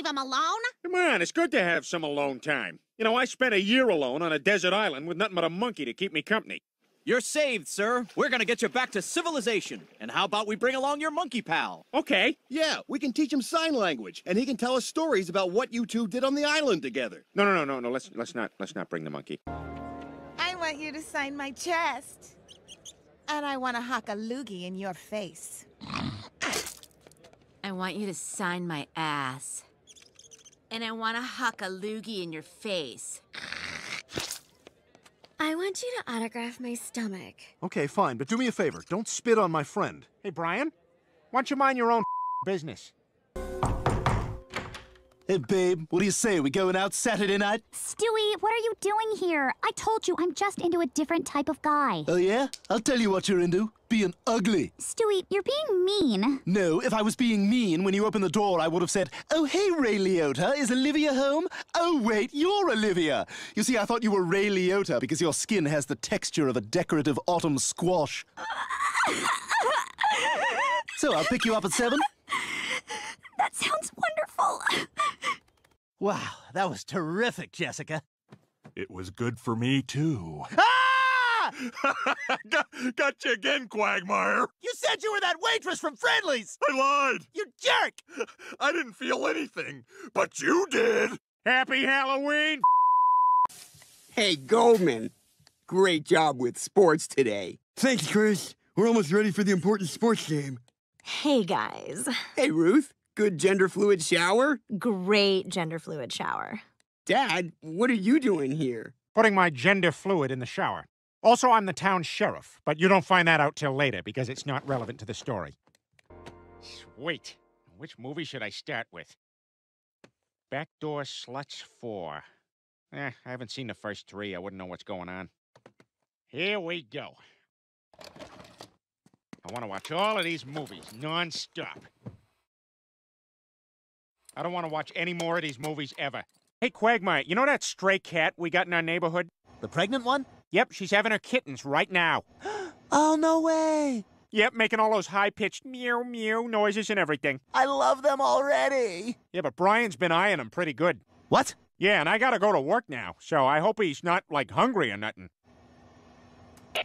leave him alone? Come on, it's good to have some alone time. You know, I spent a year alone on a desert island with nothing but a monkey to keep me company. You're saved, sir. We're gonna get you back to civilization. And how about we bring along your monkey pal? Okay. Yeah, we can teach him sign language, and he can tell us stories about what you two did on the island together. No, let's not bring the monkey. I want you to sign my chest. And I want to hock a loogie in your face. I want you to sign my ass. And I want to hock a loogie in your face. I want you to autograph my stomach. Okay, fine, but do me a favor. Don't spit on my friend. Hey, Brian, why don't you mind your own business? Hey, babe, what do you say? We going out Saturday night? Stewie, what are you doing here? I told you, I'm just into a different type of guy. Oh, yeah? I'll tell you what you're into. Being ugly. Stewie, you're being mean. No, if I was being mean, when you opened the door, I would have said, "Oh, hey, Ray Liotta, is Olivia home? Oh, wait, you're Olivia." You see, I thought you were Ray Liotta because your skin has the texture of a decorative autumn squash. So I'll pick you up at 7. That sounds wonderful. Wow, that was terrific, Jessica. It was good for me, too. Ah! Gotcha again, Quagmire. You said you were that waitress from Friendly's. I lied. You jerk. I didn't feel anything, but you did. Happy Halloween. Hey, Goldman. Great job with sports today. Thanks, Chris. We're almost ready for the important sports game. Hey, guys. Hey, Ruth. Good gender fluid shower? Great gender fluid shower. Dad, what are you doing here? Putting my gender fluid in the shower. Also, I'm the town sheriff, but you don't find that out till later because it's not relevant to the story. Sweet. Which movie should I start with? Backdoor Sluts 4. I haven't seen the first 3. I wouldn't know what's going on. Here we go. I want to watch all of these movies non-stop. I don't want to watch any more of these movies ever. Hey, Quagmire, you know that stray cat we got in our neighborhood? The pregnant one? Yep, she's having her kittens right now. Oh, no way! Yep, making all those high-pitched meow-meow noises and everything. I love them already! Yeah, but Brian's been eyeing them pretty good. What? Yeah, and I gotta go to work now, so I hope he's not, like, hungry or nothing.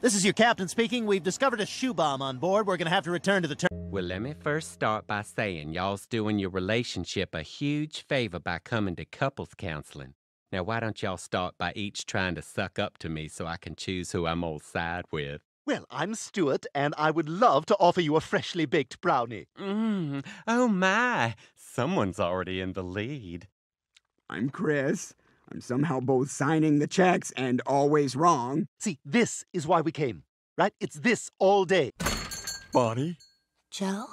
This is your captain speaking. We've discovered a shoe bomb on board. We're gonna have to return to the turn. Well, let me first start by saying y'all's doing your relationship a huge favor by coming to couples counseling. Now, why don't y'all start by each trying to suck up to me so I can choose who I'm on side with? Well, I'm Stuart, and I would love to offer you a freshly baked brownie. Oh my, someone's already in the lead. I'm Chris. I'm somehow both signing the checks and always wrong. See, this is why we came, right? It's this all day. Bonnie? Joe?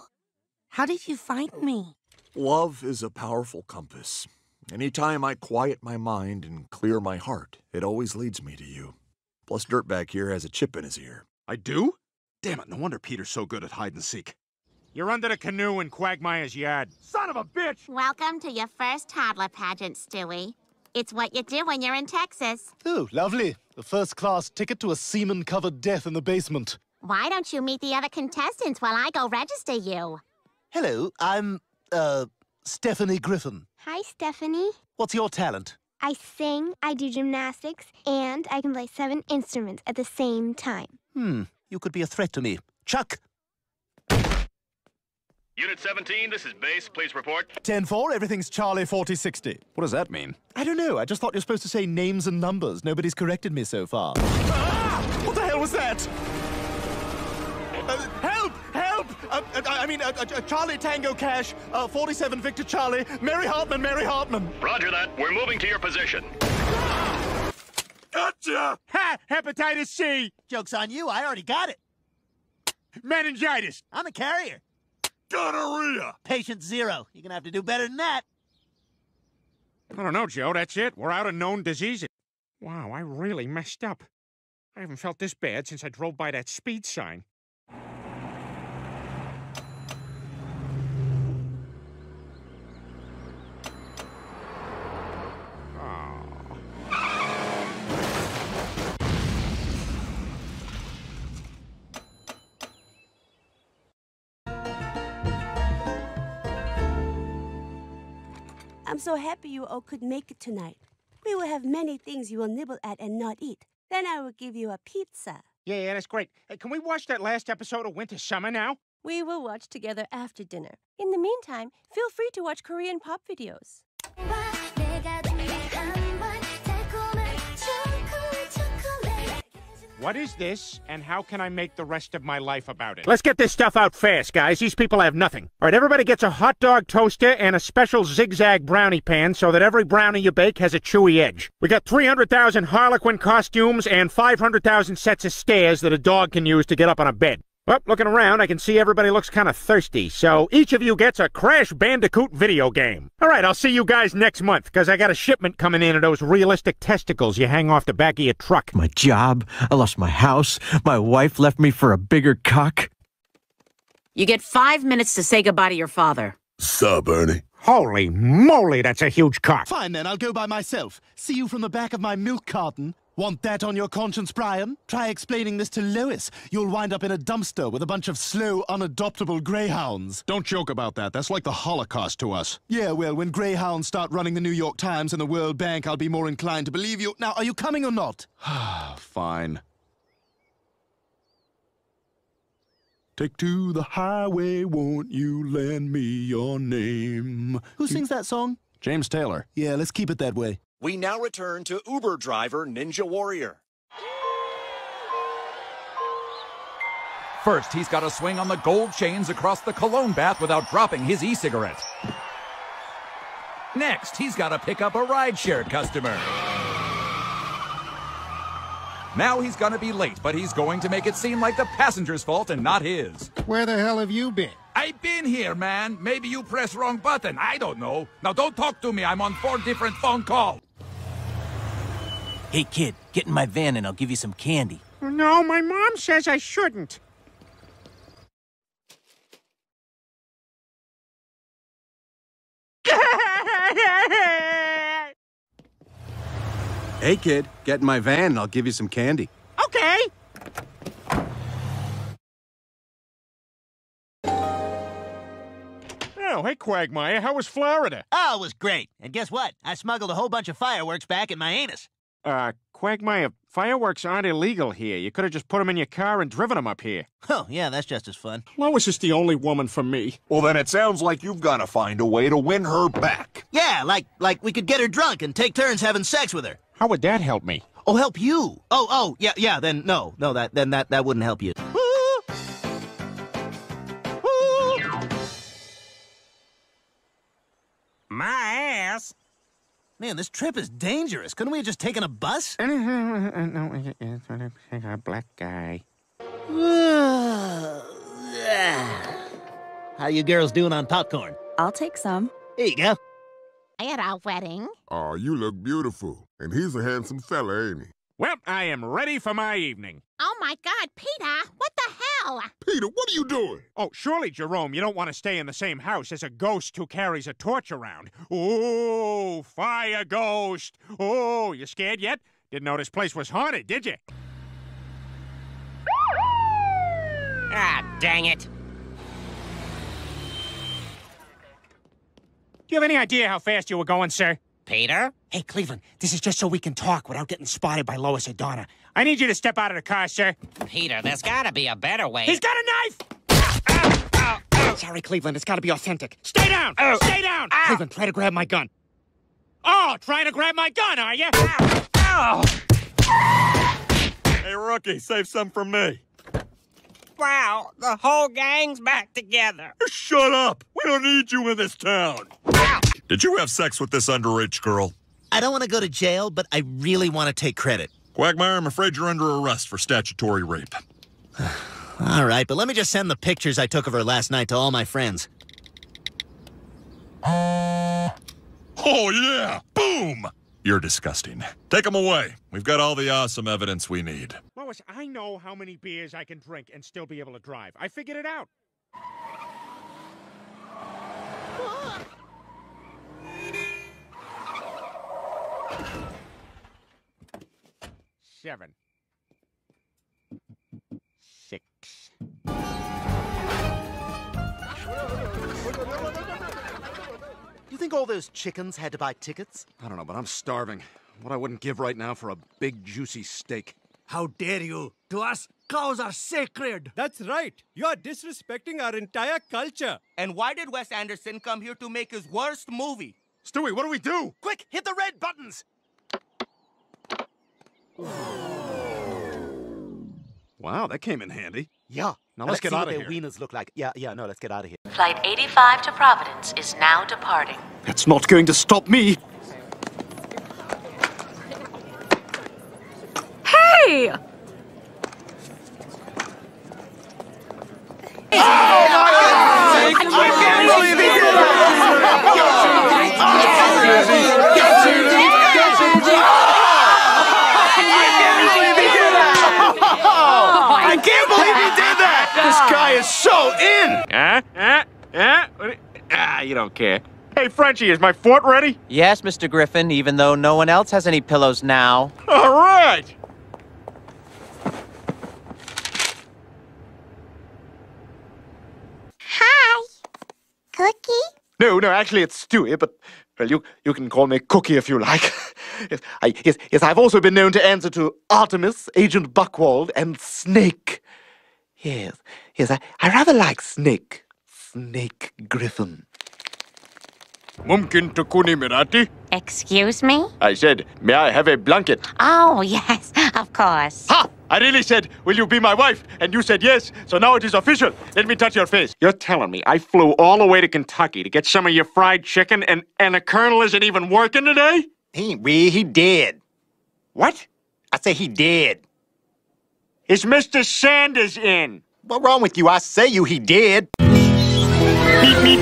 How did you find me? Love is a powerful compass. Anytime I quiet my mind and clear my heart, it always leads me to you. Plus, Dirtbag here has a chip in his ear. I do? Damn it, no wonder Peter's so good at hide-and-seek. You're under the canoe in Quagmire's yard. Son of a bitch! Welcome to your first toddler pageant, Stewie. It's what you do when you're in Texas. Oh, lovely. A first-class ticket to a semen-covered death in the basement. Why don't you meet the other contestants while I go register you? Hello, I'm, Stephanie Griffin. Hi, Stephanie. What's your talent? I sing, I do gymnastics, and I can play 7 instruments at the same time. You could be a threat to me. Chuck! Unit 17, this is base. Please report. 10-4, everything's Charlie 4060. What does that mean? I don't know. I just thought you were supposed to say names and numbers. Nobody's corrected me so far. Ah! What the hell was that? Help! Help! Charlie Tango Cash, 47 Victor Charlie, Mary Hartman, Mary Hartman. Roger that. We're moving to your position. Ah! Gotcha! Ha! Hepatitis C! Joke's on you. I already got it. Meningitis. I'm a carrier. Gonorrhea! Patient 0. You're gonna have to do better than that. I don't know, Joe. That's it. We're out of known diseases. Wow, I really messed up. I haven't felt this bad since I drove by that speed sign. I'm so happy you all could make it tonight. We will have many things you will nibble at and not eat. Then I will give you a pizza. Yeah, that's great. Hey, can we watch that last episode of Winter Summer now? We will watch together after dinner. In the meantime, feel free to watch Korean pop videos. What is this, and how can I make the rest of my life about it? Let's get this stuff out fast, guys. These people have nothing. All right, everybody gets a hot dog toaster and a special zigzag brownie pan so that every brownie you bake has a chewy edge. We got 300,000 Harlequin costumes and 500,000 sets of stairs that a dog can use to get up on a bed. Well, looking around, I can see everybody looks kind of thirsty, so each of you gets a Crash Bandicoot video game. All right, I'll see you guys next month, because I got a shipment coming in of those realistic testicles you hang off the back of your truck. My job, I lost my house, my wife left me for a bigger cock. You get 5 minutes to say goodbye to your father. Sup, Ernie? Holy moly, that's a huge cock. Fine then, I'll go by myself. See you from the back of my milk carton. Want that on your conscience, Brian? Try explaining this to Lois. You'll wind up in a dumpster with a bunch of slow, unadoptable greyhounds. Don't joke about that. That's like the Holocaust to us. Yeah, well, when greyhounds start running the New York Times and the World Bank, I'll be more inclined to believe you. Now, are you coming or not? Fine. Take to the highway, won't you lend me your name? Who sings that song? James Taylor. Yeah, let's keep it that way. We now return to Uber driver Ninja Warrior. First, he's got to swing on the gold chains across the cologne bath without dropping his e-cigarette. Next, he's got to pick up a rideshare customer. Now he's going to be late, but he's going to make it seem like the passenger's fault and not his. Where the hell have you been? I've been here, man. Maybe you pressed wrong button. I don't know. Now don't talk to me. I'm on 4 different phone calls. Hey, kid, get in my van and I'll give you some candy. No, my mom says I shouldn't. Hey, kid, get in my van and I'll give you some candy. Okay. Oh, hey, Quagmire, how was Florida? Oh, it was great. And guess what? I smuggled a whole bunch of fireworks back in my anus. Quagmire, fireworks aren't illegal here. You could have just put them in your car and driven them up here. Oh, yeah, that's just as fun. Lois is the only woman for me. Well, then it sounds like you've got to find a way to win her back. Yeah, like we could get her drunk and take turns having sex with her. How would that help me? Oh, help you. Oh, yeah, then no, that wouldn't help you. My ass! Man, this trip is dangerous. Couldn't we have just taken a bus? No, it's a black guy. How you girls doing on popcorn? I'll take some. Here you go. At our wedding. Aw, you look beautiful. And he's a handsome fella, ain't he? Well, I am ready for my evening. Oh, my God, Peter, what the hell? Peter, what are you doing? Oh, surely, Jerome, you don't want to stay in the same house as a ghost who carries a torch around. Ooh, fire ghost. Oh, you scared yet? Didn't know this place was haunted, did you? Ah, dang it. Do you have any idea how fast you were going, sir? Peter? Hey, Cleveland, this is just so we can talk without getting spotted by Lois or Donna. I need you to step out of the car, sir. Peter, there's gotta be a better way. He's got a knife! Ow. Sorry, Cleveland, it's gotta be authentic. Stay down! Ow. Stay down! Ow. Cleveland, try to grab my gun. Oh, trying to grab my gun, are you? Ow. Ow. Hey, Rookie, save some for me. Wow, the whole gang's back together. Shut up! We don't need you in this town. Ow. Did you have sex with this underage girl? I don't want to go to jail, but I really want to take credit. Quagmire, I'm afraid you're under arrest for statutory rape. All right, but let me just send the pictures I took of her last night to all my friends. Oh, yeah! Boom! You're disgusting. Take them away. We've got all the awesome evidence we need. Lois, I know how many beers I can drink and still be able to drive. I figured it out. Seven. 6. think all those chickens had to buy tickets? I don't know, but I'm starving. What I wouldn't give right now for a big, juicy steak. How dare you? To us, cows are sacred. That's right. You are disrespecting our entire culture. And why did Wes Anderson come here to make his worst movie? Stewie, what do we do? Quick, hit the red buttons! Wow, that came in handy. Yeah. Now let's get out of here. Let's see what their wieners look like. No, let's get out of here. Flight 85 to Providence is now departing. That's not going to stop me. Hey! Oh, my God! I can't believe it! I can't believe he did that! This guy is so in! You don't care. Hey, Frenchie, is my fort ready? Yes, Mr. Griffin, even though no one else has any pillows now. All right! Hi. Cookie? No, actually, it's Stewie, but... Well, you can call me Cookie if you like. Yes, I've also been known to answer to Artemis, Agent Buckwald, and Snake. Yes, I rather like Snake. Snake Griffin. Mumkin Tukuni Mirati? Excuse me? I said, may I have a blanket? Oh, yes, of course. Ha! I really said, will you be my wife? And you said yes, so now it is official. Let me touch your face. You're telling me I flew all the way to Kentucky to get some of your fried chicken and the colonel isn't even working today? He did. What? I say he did. Is Mr. Sanders in? What's wrong with you? I say he did. Beep, beep.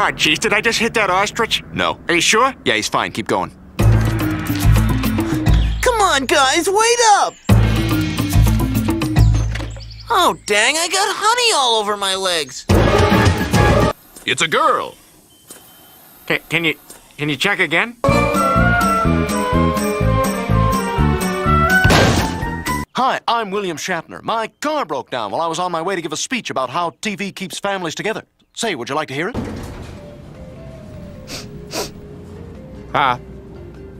Ah, jeez, did I just hit that ostrich? No. Are you sure? Yeah, he's fine. Keep going. Come on, guys, wait up! Oh, dang, I got honey all over my legs. It's a girl. Can you check again? Hi, I'm William Shatner. My car broke down while I was on my way to give a speech about how TV keeps families together. Say, would you like to hear it?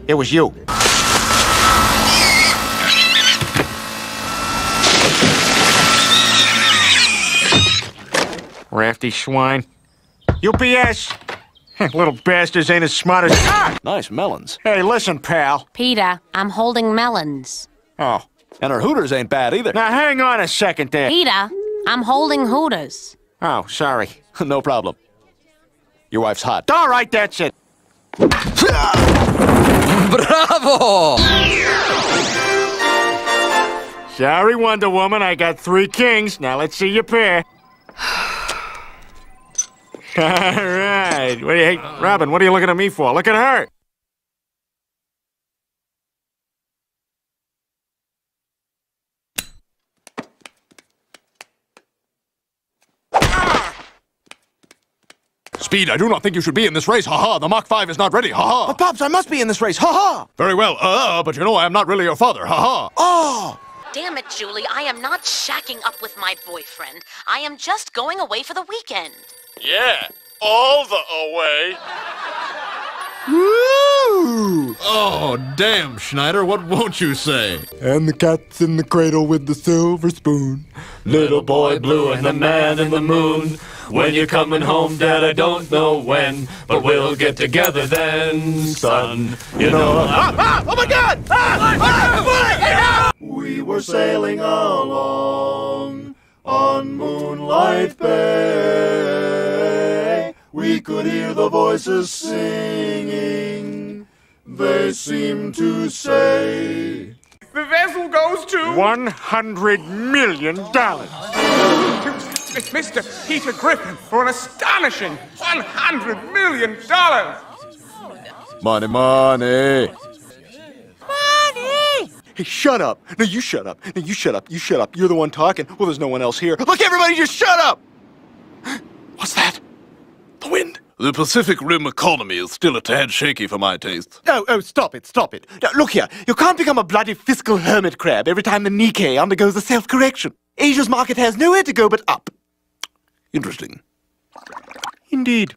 It was you. Rafty swine. UPS! Little bastards ain't as smart as... Ah! Nice melons. Hey, listen, pal. Peter, I'm holding melons. Oh. And her hooters ain't bad either. Now, hang on a second there. Peter, I'm holding hooters. Oh, sorry. No problem. Your wife's hot. All right, that's it. Bravo! Sorry, Wonder Woman, I got three kings. Now let's see your pair. All right. What do you, hey, Robin, what are you looking at me for? Look at her. Speed, I do not think you should be in this race. Ha-ha, the Mach 5 is not ready. Ha-ha. But, Pops, I must be in this race. Ha-ha. Very well. But you know I am not really your father. Ha-ha. Oh! Damn it, Julie, I am not shacking up with my boyfriend. I am just going away for the weekend. Yeah, all the away. Woo! Oh, damn, Schneider, what won't you say? And the cat's in the cradle with the silver spoon. Little boy blue and the man in the moon. When you're coming home, Dad, I don't know when. But we'll get together then, son. You know... Oh, my God! We were sailing along on Moonlight Bay. We could hear the voices singing. They seemed to say... The vessel goes to... $100 million. Mr. Peter Griffin for an astonishing $100 million. Money, money. Money! Hey, shut up. No, you shut up. No, you shut up. You shut up. You're the one talking. Well, there's no one else here. Look, everybody, just shut up! What's that? The wind. The Pacific Rim economy is still a tad shaky for my taste. Oh, stop it, stop it. Now, look here. You can't become a bloody fiscal hermit crab every time the Nikkei undergoes a self-correction. Asia's market has nowhere to go but up. Interesting. Indeed.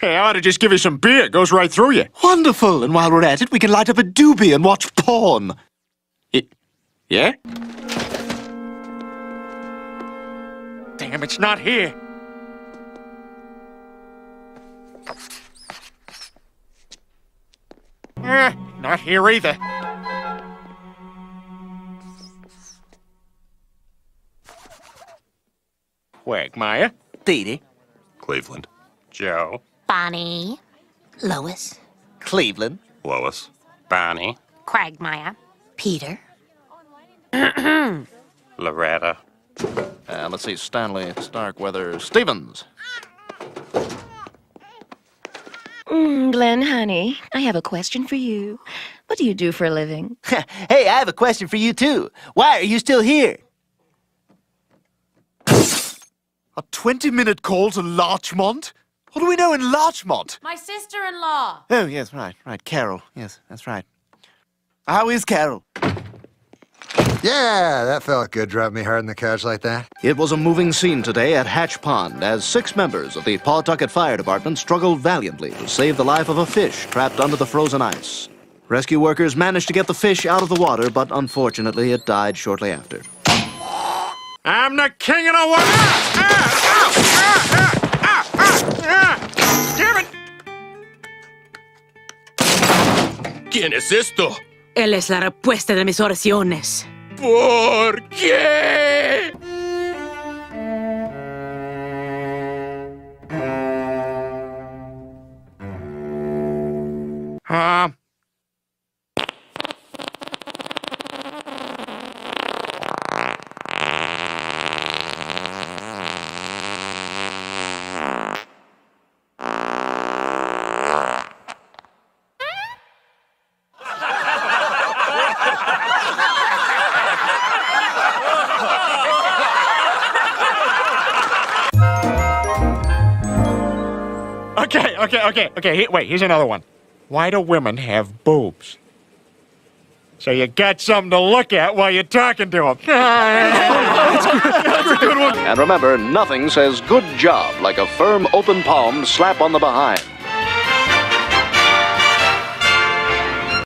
Hey, I ought to just give you some beer. It goes right through you. Wonderful. And while we're at it, we can light up a doobie and watch porn. Yeah? Damn, it's not here. Not here either. Quagmire. Dee Dee. Cleveland. Joe. Bonnie. Lois. Cleveland. Lois. Bonnie. Quagmire. Peter. Loretta. Let's see, Stanley, Starkweather, Stevens. Glenn, honey, I have a question for you. What do you do for a living? Hey, I have a question for you, too. Why are you still here? A 20-minute call to Larchmont? What do we know in Larchmont? My sister-in-law. Oh, yes, right, Carol. Yes, that's right. How is Carol? Yeah, that felt good, dropping me hard on the couch like that. It was a moving scene today at Hatch Pond as 6 members of the Pawtucket Fire Department struggled valiantly to save the life of a fish trapped under the frozen ice. Rescue workers managed to get the fish out of the water, but unfortunately it died shortly after. I'm the king of the water! Damn it! ¿Quién es esto? Él es la respuesta de mis oraciones. ¿Por qué? Okay, here's another one. Why do women have boobs? So you got something to look at while you're talking to them. That's a good one. And remember, nothing says good job like a firm, open palm slap on the behind.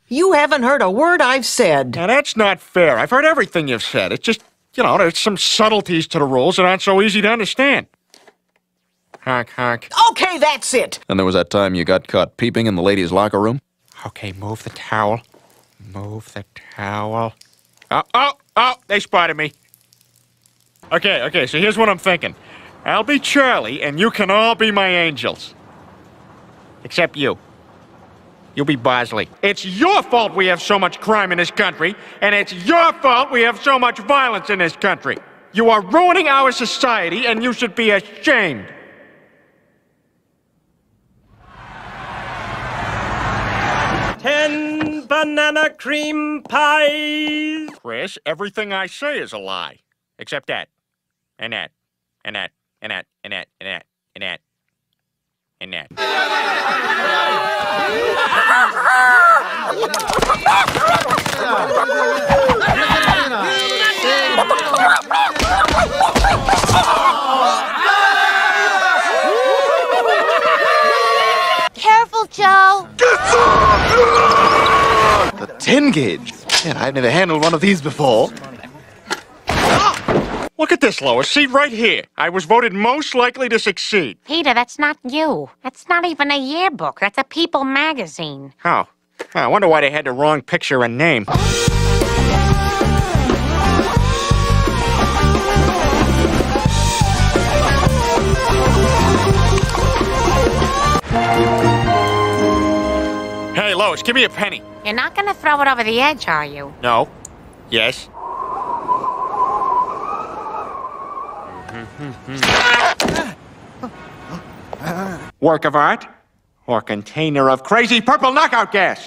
You haven't heard a word I've said. Now, that's not fair. I've heard everything you've said. It's just, you know, there's some subtleties to the rules that aren't so easy to understand. Honk, honk. Okay, that's it. And there was that time you got caught peeping in the ladies' locker room. Okay, move the towel. Move the towel. Oh, they spotted me. Okay, so here's what I'm thinking. I'll be Charlie, and you can all be my angels. Except you. You'll be Bosley. It's your fault we have so much crime in this country, and it's your fault we have so much violence in this country. You are ruining our society, and you should be ashamed. Ten banana cream pies. Chris, everything I say is a lie. Except that. And that. And that. And that. And that. And that. And that. And that. Careful, Joe. The 10-gauge. Man, I've never handled one of these before. Look at this, Lois. See right here. I was voted most likely to succeed. Peter, that's not you. That's not even a yearbook. That's a People magazine. Oh. I wonder why they had the wrong picture and name. Hey, Lois, give me a penny. You're not going to throw it over the edge, are you? No. Yes. Work of art? Or container of crazy purple knockout gas?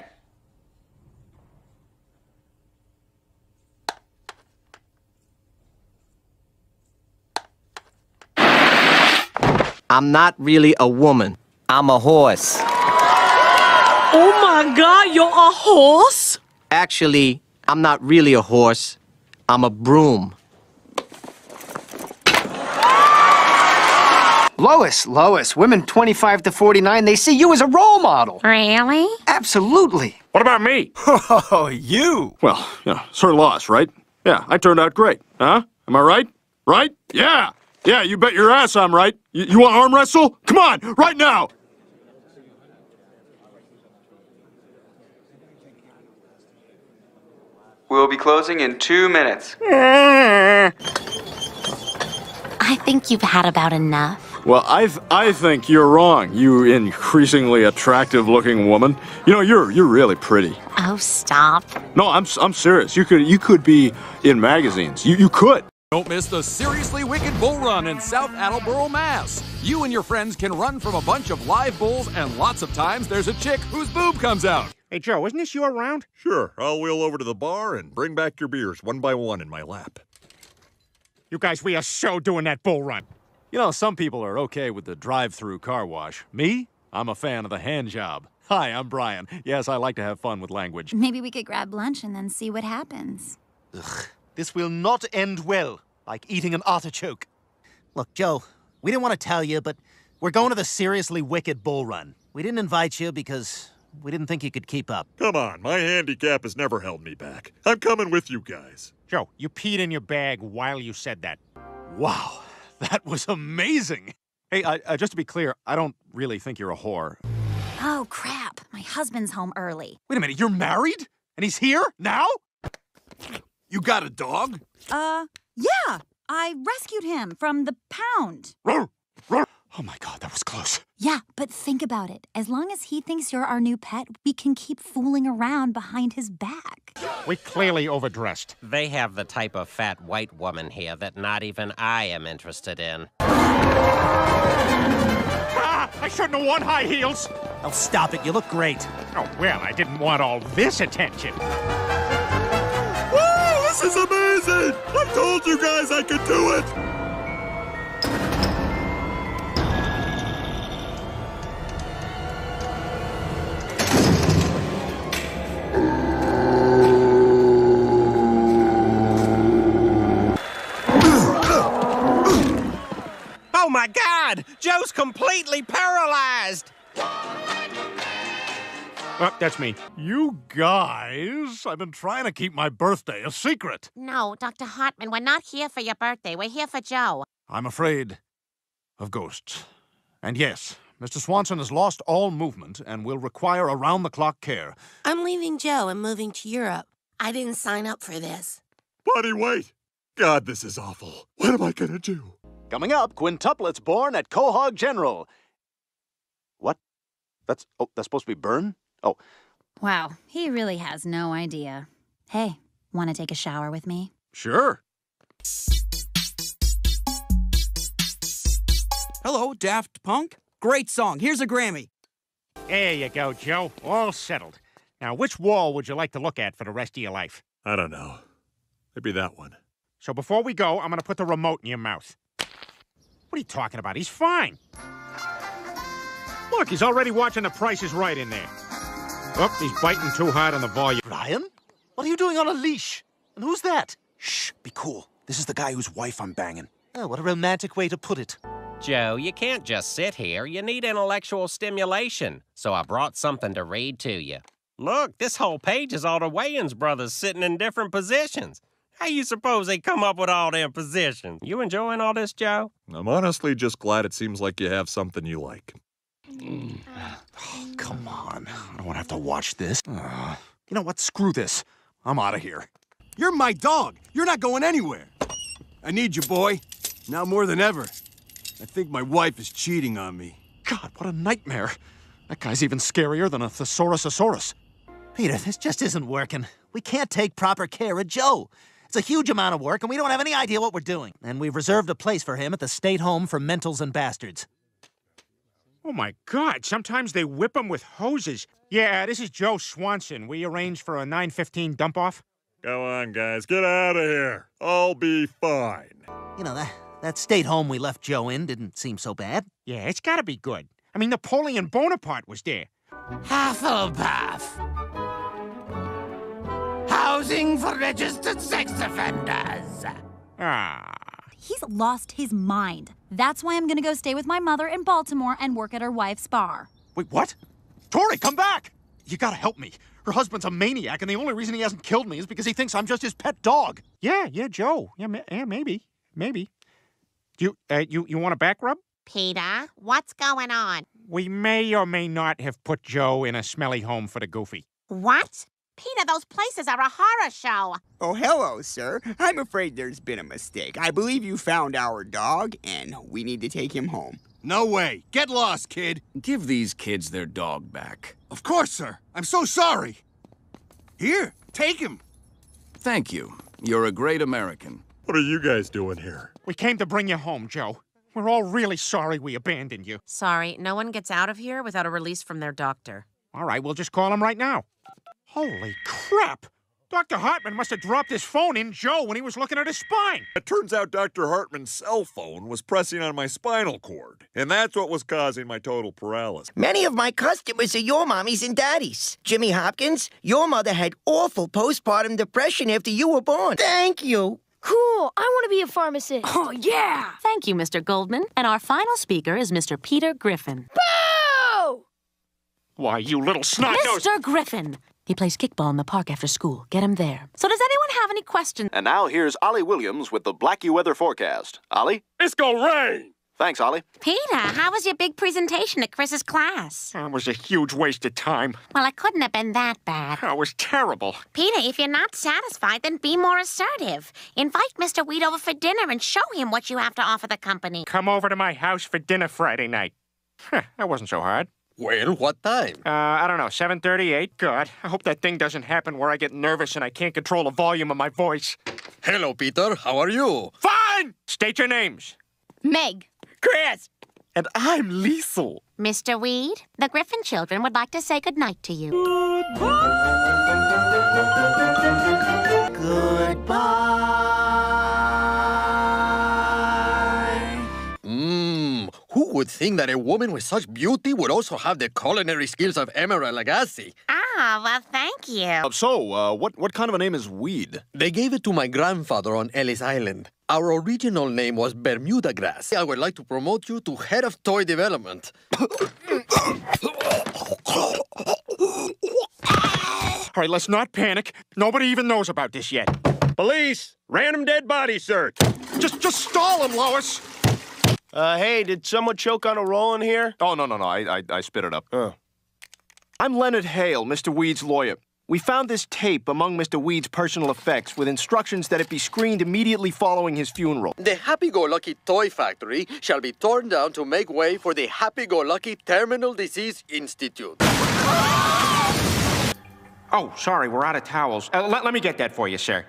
I'm not really a woman. I'm a horse. Oh my God, you're a horse? Actually, I'm not really a horse. I'm a broom. Lois, women 25 to 49, they see you as a role model. Really? Absolutely. What about me? Oh, you. Well, yeah, it's her loss, right? Yeah, I turned out great. Huh? Am I right? Right? Yeah. Yeah, you bet your ass I'm right. You want arm wrestle? Come on, right now. We'll be closing in 2 minutes. I think you've had about enough. Well, I think you're wrong, you increasingly attractive-looking woman. You know, you're really pretty. Oh, stop. No, I'm serious. You could be in magazines. You could. Don't miss the Seriously Wicked Bull Run in South Attleboro, Mass. You and your friends can run from a bunch of live bulls, and lots of times there's a chick whose boob comes out. Hey, Joe, isn't this your round? Sure. I'll wheel over to the bar and bring back your beers one by one in my lap. You guys, we are so doing that bull run. You know, some people are okay with the drive-through car wash. Me? I'm a fan of the hand job. Hi, I'm Brian. Yes, I like to have fun with language. Maybe we could grab lunch and then see what happens. Ugh, this will not end well, like eating an artichoke. Look, Joe, we didn't want to tell you, but we're going to the Seriously Wicked Bull Run. We didn't invite you because we didn't think you could keep up. Come on, my handicap has never held me back. I'm coming with you guys. Joe, you peed in your bag while you said that. Wow. That was amazing! Hey, just to be clear, I don't really think you're a whore. Oh, crap. My husband's home early. Wait a minute, you're married? And he's here? Now? You got a dog? Yeah. I rescued him from the pound. Oh my God, that was close. Yeah, but think about it. As long as he thinks you're our new pet, we can keep fooling around behind his back. We clearly overdressed. They have the type of fat white woman here that not even I am interested in. Ah, I shouldn't have worn high heels. Oh, stop it. You look great. Oh, well, I didn't want all this attention. Woo, this is amazing. I told you guys I could do it. Oh my God! Joe's completely paralyzed! Oh, that's me. You guys, I've been trying to keep my birthday a secret. No, Dr. Hartman, we're not here for your birthday. We're here for Joe. I'm afraid of ghosts. And yes, Mr. Swanson has lost all movement and will require around-the-clock care. I'm leaving Joe and moving to Europe. I didn't sign up for this. Buddy, wait! God, this is awful. What am I gonna do? Coming up, quintuplets born at Quahog General. What? That's supposed to be burn? Oh. Wow, he really has no idea. Hey, want to take a shower with me? Sure. Hello, Daft Punk. Great song. Here's a Grammy. There you go, Joe. All settled. Now, which wall would you like to look at for the rest of your life? I don't know. Maybe that one. So before we go, I'm going to put the remote in your mouth. What are you talking about? He's fine. Look, he's already watching The Price is Right in there. Oh, he's biting too hard on the volume. Brian, what are you doing on a leash? And who's that? Shh, be cool. This is the guy whose wife I'm banging. Oh, what a romantic way to put it. Joe, you can't just sit here. You need intellectual stimulation. So I brought something to read to you. Look, this whole page is all the Wayans brothers sitting in different positions. How you suppose they come up with all their positions? You enjoying all this, Joe? I'm honestly just glad it seems like you have something you like. Oh, come on. I don't want to have to watch this. You know what? Screw this. I'm out of here. You're my dog. You're not going anywhere. I need you, boy. Now more than ever. I think my wife is cheating on me. God, what a nightmare. That guy's even scarier than a Thesaurusosaurus. Peter, this just isn't working. We can't take proper care of Joe. It's a huge amount of work, and we don't have any idea what we're doing. And we've reserved a place for him at the State Home for Mentals and Bastards. Oh, my God. Sometimes they whip him with hoses. Yeah, this is Joe Swanson. We arranged for a 9:15 dump-off. Go on, guys. Get out of here. I'll be fine. You know, that state home we left Joe in didn't seem so bad. Yeah, it's got to be good. I mean, Napoleon Bonaparte was there. Hufflepuff. Housing for registered sex offenders. Ah. He's lost his mind. That's why I'm gonna go stay with my mother in Baltimore and work at her wife's bar. Wait, what? Tori, come back! You gotta help me. Her husband's a maniac, and the only reason he hasn't killed me is because he thinks I'm just his pet dog. Yeah, Joe. Yeah, maybe. You want a back rub? Peter, what's going on? We may or may not have put Joe in a smelly home for the goofy. What? Peter, those places are a horror show. Oh, hello, sir. I'm afraid there's been a mistake. I believe you found our dog, and we need to take him home. No way. Get lost, kid. Give these kids their dog back. Of course, sir. I'm so sorry. Here, take him. Thank you. You're a great American. What are you guys doing here? We came to bring you home, Joe. We're all really sorry we abandoned you. Sorry, no one gets out of here without a release from their doctor. All right, we'll just call him right now. Holy crap! Dr. Hartman must have dropped his phone in Joe when he was looking at his spine. It turns out Dr. Hartman's cell phone was pressing on my spinal cord, and that's what was causing my total paralysis. Many of my customers are your mommies and daddies. Jimmy Hopkins, your mother had awful postpartum depression after you were born. Thank you. Cool. I want to be a pharmacist. Oh, yeah. Thank you, Mr. Goldman. And our final speaker is Mr. Peter Griffin. Boo! Why, you little snot nose! Mr. Griffin. He plays kickball in the park after school. Get him there. So does anyone have any questions? And now here's Ollie Williams with the Blackie weather forecast. Ollie? It's gonna rain! Thanks, Ollie. Peter, how was your big presentation at Chris's class? It was a huge waste of time. Well, it couldn't have been that bad. It was terrible. Peter, if you're not satisfied, then be more assertive. Invite Mr. Weed over for dinner and show him what you have to offer the company. Come over to my house for dinner Friday night. Huh, that wasn't so hard. Well, what time? I don't know, 7:38? God, I hope that thing doesn't happen where I get nervous and I can't control the volume of my voice. Hello, Peter. How are you? Fine! State your names. Meg. Chris. And I'm Liesl. Mr. Weed, the Griffin children would like to say goodnight to you. Goodbye. Goodbye. Who would think that a woman with such beauty would also have the culinary skills of Emeril Lagasse? Ah, well, thank you. So, what kind of a name is Weed? They gave it to my grandfather on Ellis Island. Our original name was Bermuda Grass. I would like to promote you to head of toy development. All right, let's not panic. Nobody even knows about this yet. Police, random dead body search. Just stall him, Lois. Hey, did someone choke on a roll in here? Oh, no, I spit it up. I'm Leonard Hale, Mr. Weed's lawyer. We found this tape among Mr. Weed's personal effects with instructions that it be screened immediately following his funeral. The happy-go-lucky toy factory shall be torn down to make way for the happy-go-lucky terminal disease institute. Oh, sorry, we're out of towels. Let me get that for you, sir.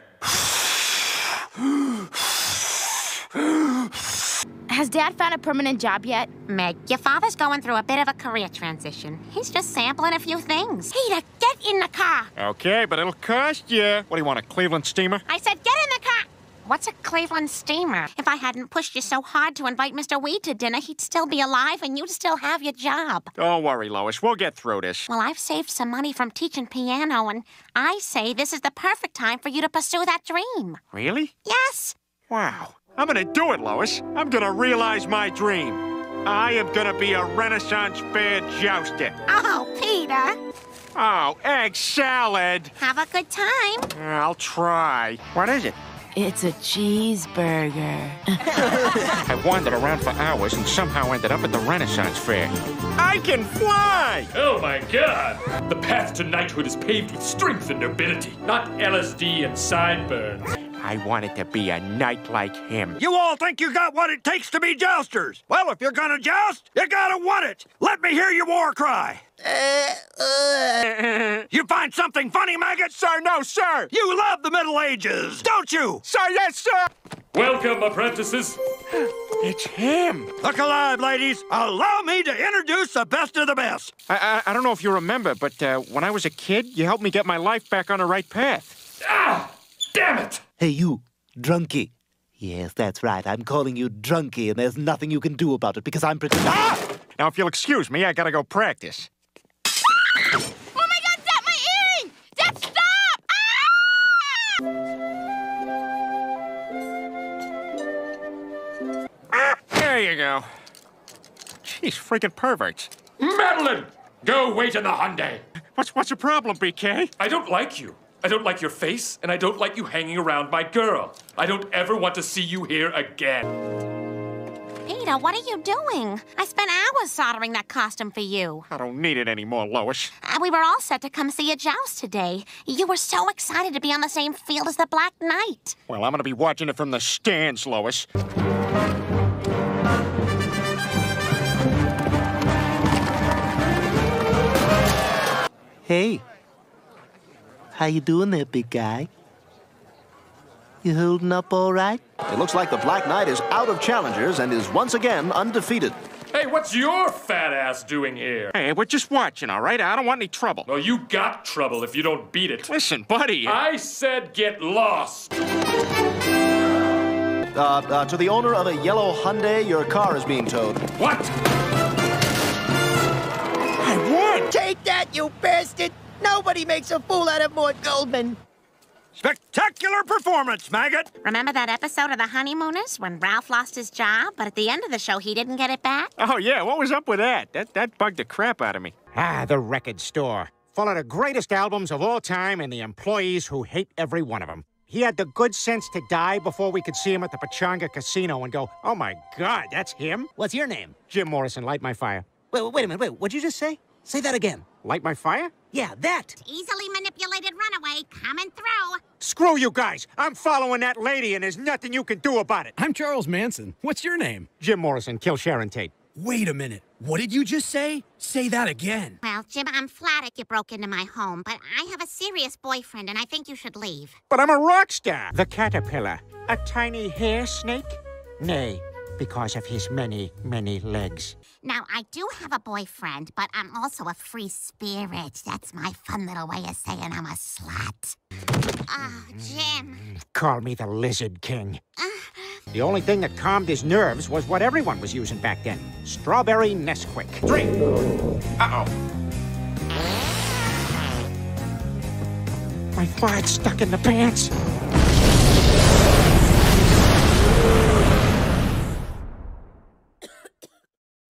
Has Dad found a permanent job yet? Meg, your father's going through a bit of a career transition. He's just sampling a few things. Peter, get in the car. Okay, but it'll cost you. What do you want, a Cleveland steamer? I said get in the car. What's a Cleveland steamer? If I hadn't pushed you so hard to invite Mr. Weed to dinner, he'd still be alive and you'd still have your job. Don't worry, Lois. We'll get through this. Well, I've saved some money from teaching piano, and I say this is the perfect time for you to pursue that dream. Really? Yes. Wow. I'm gonna do it, Lois. I'm gonna realize my dream. I am gonna be a Renaissance fair jouster. Oh, Peter. Oh, egg salad. Have a good time. I'll try. What is it? It's a cheeseburger. I wandered around for hours and somehow ended up at the Renaissance fair. I can fly! Oh, my God. The path to knighthood is paved with strength and nobility, not LSD and sideburns. I wanted to be a knight like him. You all think you got what it takes to be jousters. Well, if you're gonna joust, you gotta want it. Let me hear your war cry. You find something funny, maggot? Sir, no, sir. You love the Middle Ages, don't you? Sir, yes, sir. Welcome, apprentices. It's him. Look alive, ladies. Allow me to introduce the best of the best. I don't know if you remember, but when I was a kid, you helped me get my life back on the right path. Ah! Damn it! Hey, you, drunkie. Yes, that's right. I'm calling you drunkie, and there's nothing you can do about it because I'm pretty. Ah! Now, if you'll excuse me, I gotta go practice. Oh, my God, Dad, my earring! Dad, stop! Ah! There you go. Jeez, freaking perverts. Madeline! Go wait in the Hyundai. What's your problem, BK? I don't like you. I don't like your face, and I don't like you hanging around my girl. I don't ever want to see you here again. Peter, what are you doing? I spent hours soldering that costume for you. I don't need it anymore, Lois. We were all set to come see a joust today. You were so excited to be on the same field as the Black Knight. Well, I'm gonna be watching it from the stands, Lois. Hey, how you doing there, big guy? You holding up all right? It looks like the Black Knight is out of challengers and is once again undefeated. Hey, what's your fat ass doing here? Hey, we're just watching, all right? I don't want any trouble. Well, you got trouble if you don't beat it. Listen, buddy. I said get lost. To the owner of a yellow Hyundai, your car is being towed. What? Take that, you bastard! Nobody makes a fool out of Mort Goldman. Spectacular performance, maggot! Remember that episode of The Honeymooners when Ralph lost his job, but at the end of the show he didn't get it back? Oh, yeah, what was up with that? That bugged the crap out of me. Ah, the record store. Full of the greatest albums of all time and the employees who hate every one of them. He had the good sense to die before we could see him at the Pechanga Casino and go, oh, my God, that's him? What's your name? Jim Morrison, light my fire. Wait a minute, what'd you just say? Say that again. Light my fire? Yeah, that. Easily manipulated runaway coming through. Screw you guys. I'm following that lady and there's nothing you can do about it. I'm Charles Manson. What's your name? Jim Morrison. Kill Sharon Tate. Wait a minute. What did you just say? Say that again. Well, Jim, I'm flattered you broke into my home, but I have a serious boyfriend and I think you should leave. But I'm a rock star. The caterpillar. A tiny hair snake? Nay, because of his many, many legs. Now, I do have a boyfriend, but I'm also a free spirit. That's my fun little way of saying I'm a slut. Oh, Jim. Call me the Lizard King. The only thing that calmed his nerves was what everyone was using back then. Strawberry Nesquik. Drink. Uh-oh. My fart's stuck in the pants.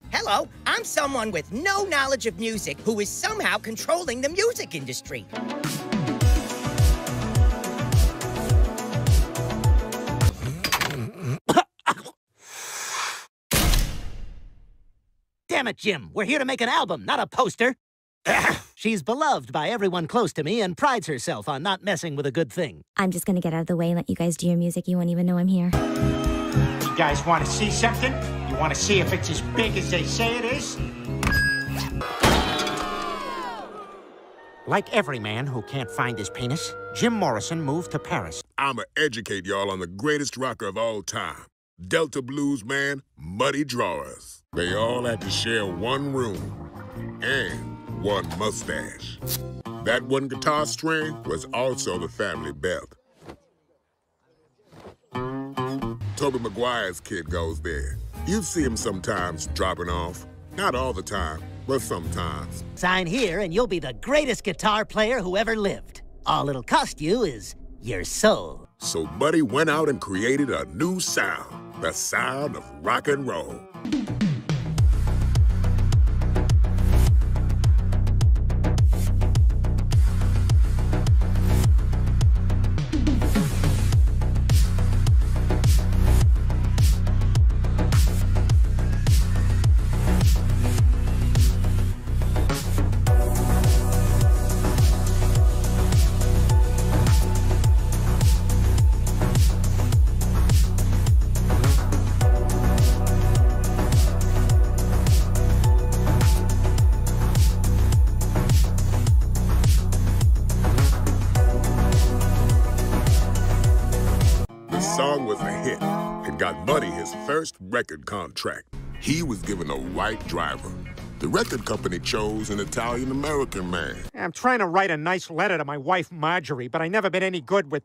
Hello, I'm someone with no knowledge of music who is somehow controlling the music industry. Damn it, Jim. We're here to make an album, not a poster. She's beloved by everyone close to me and prides herself on not messing with a good thing. I'm just gonna get out of the way and let you guys do your music. You won't even know I'm here. You guys want to see something? You want to see if it's as big as they say it is? Like every man who can't find his penis, Jim Morrison moved to Paris. I'ma educate y'all on the greatest rocker of all time. Delta blues man, Muddy Drawers. They all had to share one room and one mustache. That one guitar string was also the family belt. Tobey Maguire's kid goes there. You see him sometimes dropping off. Not all the time, but sometimes. Sign here and you'll be the greatest guitar player who ever lived. All it'll cost you is your soul. So Buddy went out and created a new sound, the sound of rock and roll. First record contract. He was given a white driver. The record company chose an Italian-American man. I'm trying to write a nice letter to my wife, Marjorie, but I never been any good with...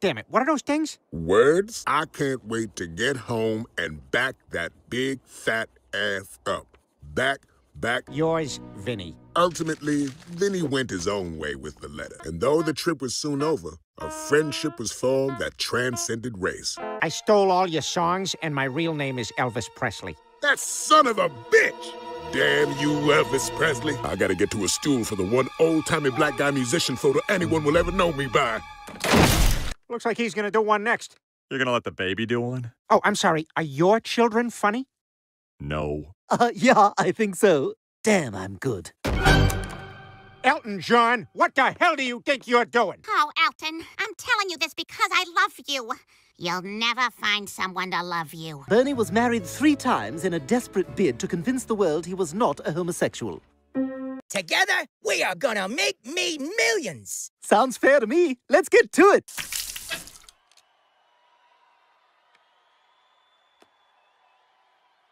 Damn it, what are those things? Words? I can't wait to get home and back that big, fat ass up. back. Yours, Vinny. Ultimately, Vinny went his own way with the letter. And though the trip was soon over, a friendship was formed that transcended race. I stole all your songs, and my real name is Elvis Presley. That son of a bitch! Damn you, Elvis Presley. I gotta get to a stool for the one old-timey black guy musician photo anyone will ever know me by. Looks like he's gonna do one next. You're gonna let the baby do one? Oh, I'm sorry. Are your children funny? No. Yeah, I think so. Damn, I'm good. Elton John, what the hell do you think you're doing? Oh, Elton, I'm telling you this because I love you. You'll never find someone to love you. Bernie was married 3 times in a desperate bid to convince the world he was not a homosexual. Together, we are gonna make me millions. Sounds fair to me. Let's get to it.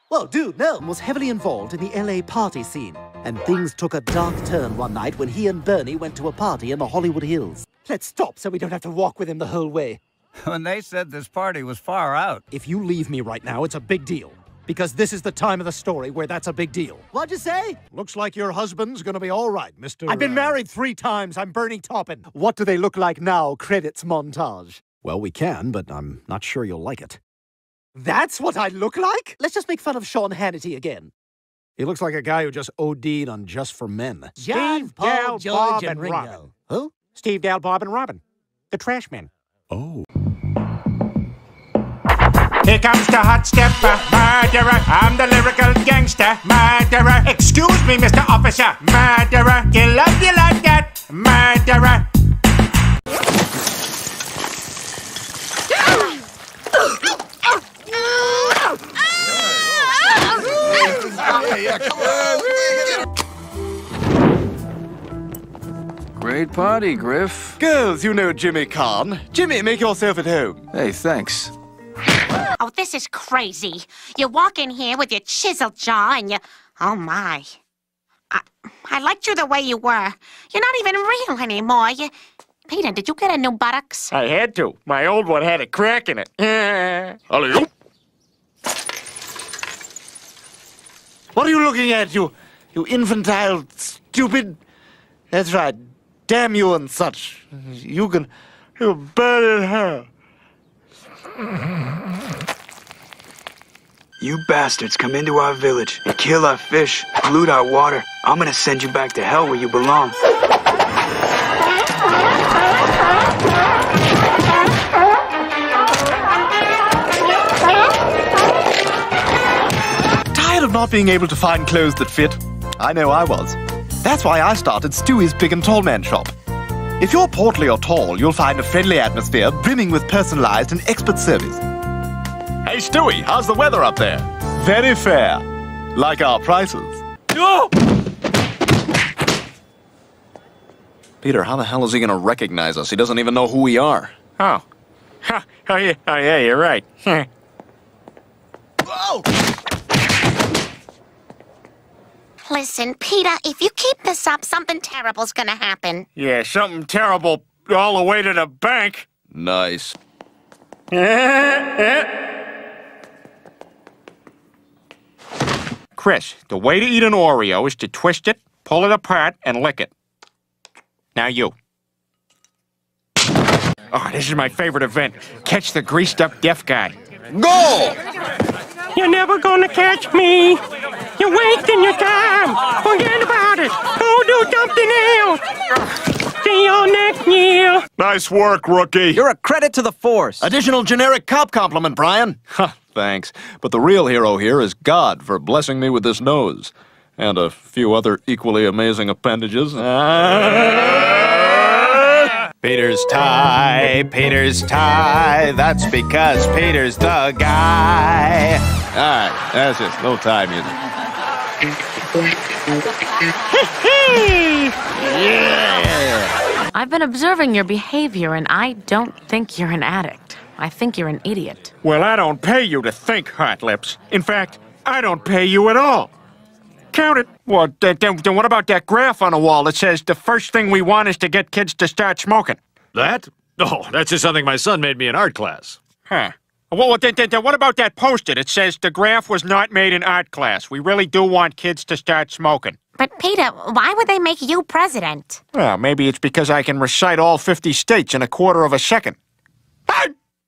Well, dude, no. Was heavily involved in the LA party scene, and things took a dark turn one night when he and Bernie went to a party in the Hollywood Hills. Let's stop so we don't have to walk with him the whole way. When they said this party was far out. If you leave me right now, it's a big deal. Because this is the time of the story where that's a big deal. What'd you say? Looks like your husband's gonna be all right, Mr. I've been married 3 times. I'm Bernie Taupin. What do they look like now? Credits montage. Well, we can, but I'm not sure you'll like it. That's what I look like? Let's just make fun of Sean Hannity again. He looks like a guy who just OD'd on Just for Men. Steve, Dal, Bob, and Robin. Who? Steve, Dal, Bob, and Robin. The Trash Men. Oh. Here comes the hot stepper, murderer. I'm the lyrical gangster, murderer. Excuse me, Mr. Officer, murderer. You love you like that, murderer. Great party, Griff. Girls, you know Jimmy Kahn. Jimmy, make yourself at home. Hey, thanks. Oh, this is crazy. You walk in here with your chisel jaw and you... Oh, my. I liked you the way you were. You're not even real anymore. You... Peter, did you get a new buttocks? I had to. My old one had a crack in it. Hello? What are you looking at, you infantile, stupid... That's right. Damn you and such. You can... You burn in hell. You bastards come into our village and kill our fish, pollute our water. I'm gonna send you back to hell where you belong. Tired of not being able to find clothes that fit? I know I was. That's why I started Stewie's Big and Tall Man Shop. If you're portly or tall, you'll find a friendly atmosphere brimming with personalized and expert service. Hey, Stewie, how's the weather up there? Very fair. Like our prices. Oh! Peter, how the hell is he going to recognize us? He doesn't even know who we are. Oh. Huh. Oh, yeah, you're right. Whoa! Listen, Peter, if you keep this up, something terrible's gonna happen. Yeah, something terrible all the way to the bank. Nice. Chris, the way to eat an Oreo is to twist it, pull it apart, and lick it. Now you. Oh, this is my favorite event. Catch the greased-up deaf guy. Go! You're never gonna catch me. You're wasting your time. Forget about it. Go do something else. See you next year. Nice work, rookie. You're a credit to the force. Additional generic cop compliment, Brian. Huh, thanks. But the real hero here is God for blessing me with this nose. And a few other equally amazing appendages. Peter's tie, that's because Peter's the guy. All right, that's it, little tie music. Yeah. I've been observing your behavior, and I don't think you're an addict. I think you're an idiot. Well, I don't pay you to think, Hot Lips. In fact, I don't pay you at all. Count it. Well, then what about that graph on the wall that says the first thing we want is to get kids to start smoking? That? Oh, that's just something my son made me in art class. Huh. Well, then what about that poster that says the graph was not made in art class? We really do want kids to start smoking. But, Peter, why would they make you president? Well, maybe it's because I can recite all 50 states in a quarter of a second.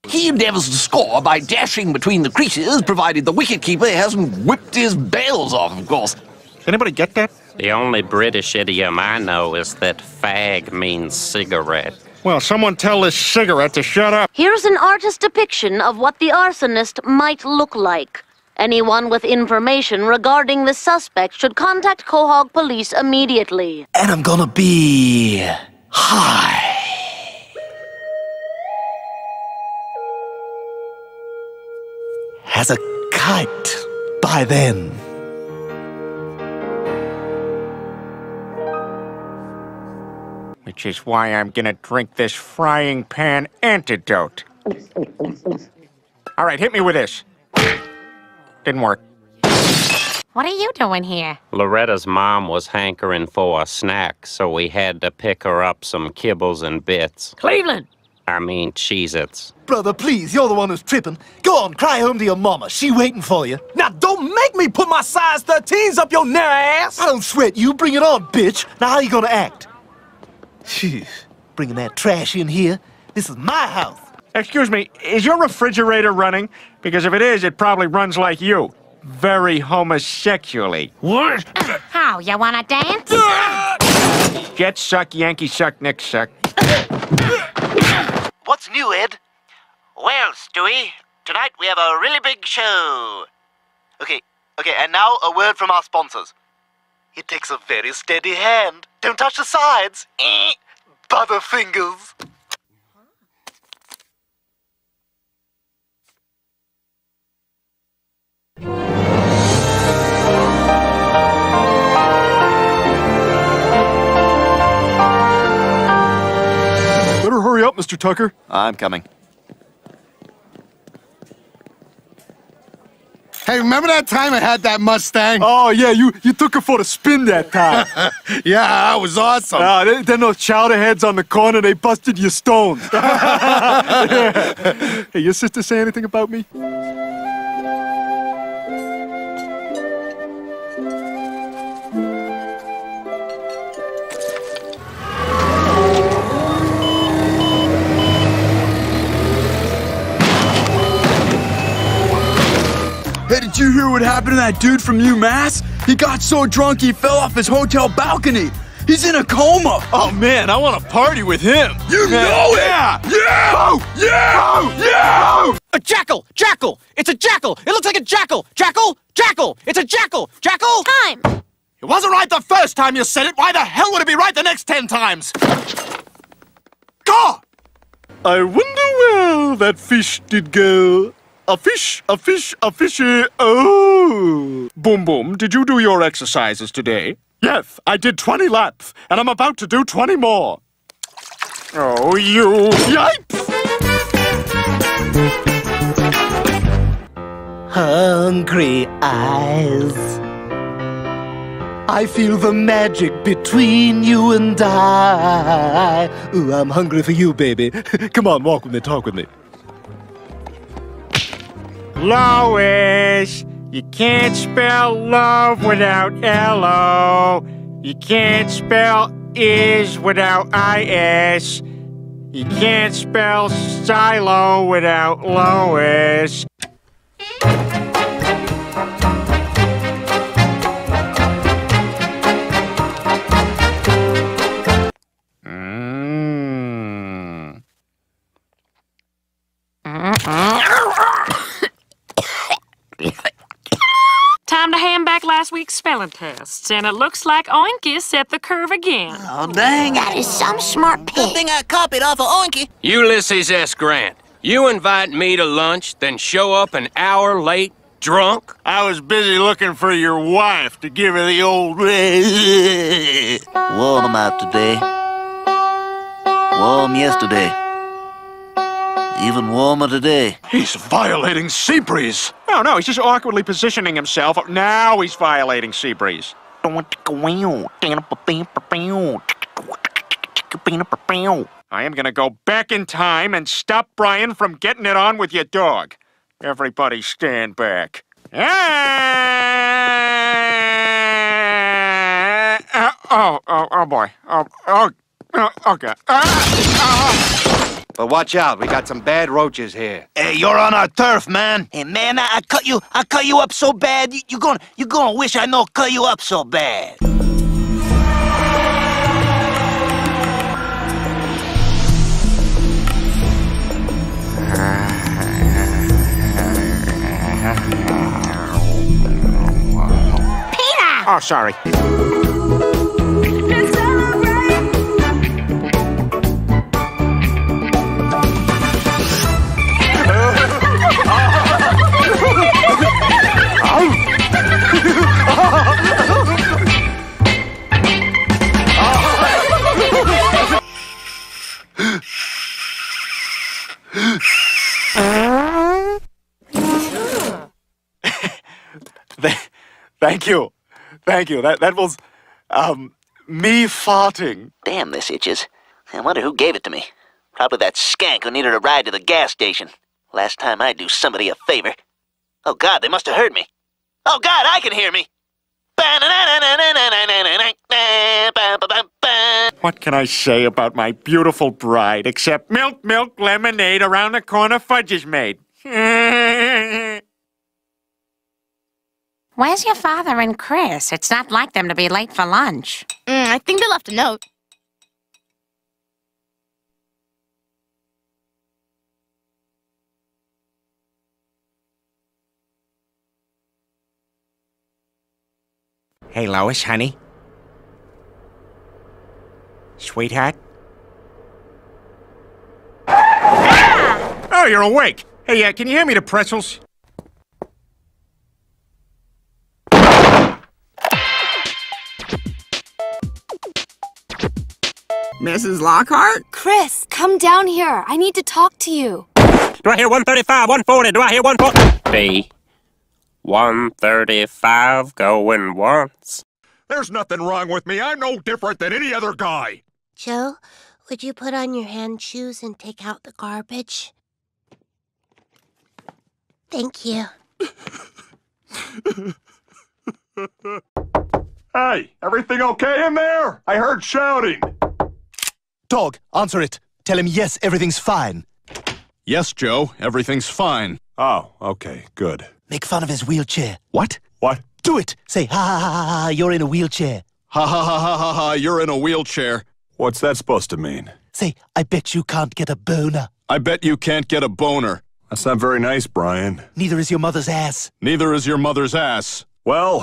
He endeavors to score by dashing between the creases, provided the wicketkeeper hasn't whipped his bails off, of course. Anybody get that? The only British idiom I know is that fag means cigarette. Well, someone tell this cigarette to shut up. Here's an artist's depiction of what the arsonist might look like. Anyone with information regarding the suspect should contact Quahog Police immediately. And I'm gonna be high. As a kite by then. Which is why I'm gonna drink this frying pan antidote. All right, hit me with this. Didn't work. What are you doing here? Loretta's mom was hankering for a snack, so we had to pick her up some kibbles and bits. Cleveland! I mean, Cheez-Its. Brother, please, you're the one who's tripping. Go on, cry home to your mama. She waiting for you. Now, don't make me put my size 13s up your narrow ass. I don't sweat you. Bring it on, bitch. Now, how you gonna act? Phew. Bringing that trash in here. This is my house. Excuse me, is your refrigerator running? Because if it is, it probably runs like you. Very homosexually. What? How, you wanna dance? Jet suck, Yankee suck, Nick suck. What's new, Ed? Well, Stewie, tonight we have a really big show. Okay, and now a word from our sponsors. It takes a very steady hand. Don't touch the sides. Butterfingers. Hurry up, Mr. Tucker. I'm coming. Hey, remember that time I had that Mustang? Oh, yeah, you took her for a spin that time. Yeah, that was awesome. Then those chowder heads on the corner, they busted your stones. Yeah. Hey, your sister say anything about me? Hey, did you hear what happened to that dude from UMass? He got so drunk he fell off his hotel balcony. He's in a coma. Oh, man, I want to party with him. You know it! Yeah! Yeah! Oh! Yeah! Oh! Yeah! A jackal! Jackal! It's a jackal! It looks like a jackal! Jackal! Jackal! It's a jackal! Jackal! Time! It wasn't right the first time you said it. Why the hell would it be right the next 10 times? God! I wonder where that fish did go. A fish, a fish, a fishy, oh! Boom Boom, did you do your exercises today? Yes, I did 20 laps, and I'm about to do 20 more. Oh, you... Yipes! Hungry eyes. I feel the magic between you and I. Ooh, I'm hungry for you, baby. Come on, walk with me, talk with me. Lois, you can't spell love without L-O. You can't spell is without I-S. You can't spell silo without Lois. Time to hand back last week's spelling tests, and it looks like Oinky set the curve again. Oh, dang. That is some smart pig. Good thing I copied off of Oinky. Ulysses S. Grant, you invite me to lunch, then show up an hour late, drunk? I was busy looking for your wife to give her the old... Warm I'm out today. Warm yesterday. Even warmer today. He's violating Sea Breeze. No, he's just awkwardly positioning himself. Now he's violating Sea Breeze. I am gonna go back in time and stop Brian from getting it on with your dog. Everybody stand back. Oh boy. Oh God. But watch out, we got some bad roaches here. Hey, you're on our turf, man. Hey, man, I cut you up so bad, you're gonna wish I know cut you up so bad. Peter! Oh, sorry. Thank you. That was me farting. Damn, this itches. I wonder who gave it to me. Probably that skank who needed a ride to the gas station. Last time I do somebody a favor. Oh, God, they must have heard me. Oh, God, I can hear me. What can I say about my beautiful bride except milk, milk, lemonade, around the corner fudge is made. Where's your father and Chris? It's not like them to be late for lunch. I think they left a note. Hey, Lois, honey. Sweetheart? Ah! Oh, you're awake. Hey, can you hear me, the pretzels? Mrs. Lockhart? Chris, come down here. I need to talk to you. Do I hear 135, 140? Do I hear 140? B. 135 going once. There's nothing wrong with me. I'm no different than any other guy. Joe, would you put on your hand shoes and take out the garbage? Thank you. Hey, everything okay in there? I heard shouting. Dog, answer it. Tell him yes, everything's fine. Yes, Joe, everything's fine. Oh, okay, good. Make fun of his wheelchair. What? What? Do it! Say, ha ha ha ha ha, you're in a wheelchair. Ha ha ha ha ha ha, you're in a wheelchair. What's that supposed to mean? Say, I bet you can't get a boner. I bet you can't get a boner. That's not very nice, Brian. Neither is your mother's ass. Neither is your mother's ass. Well,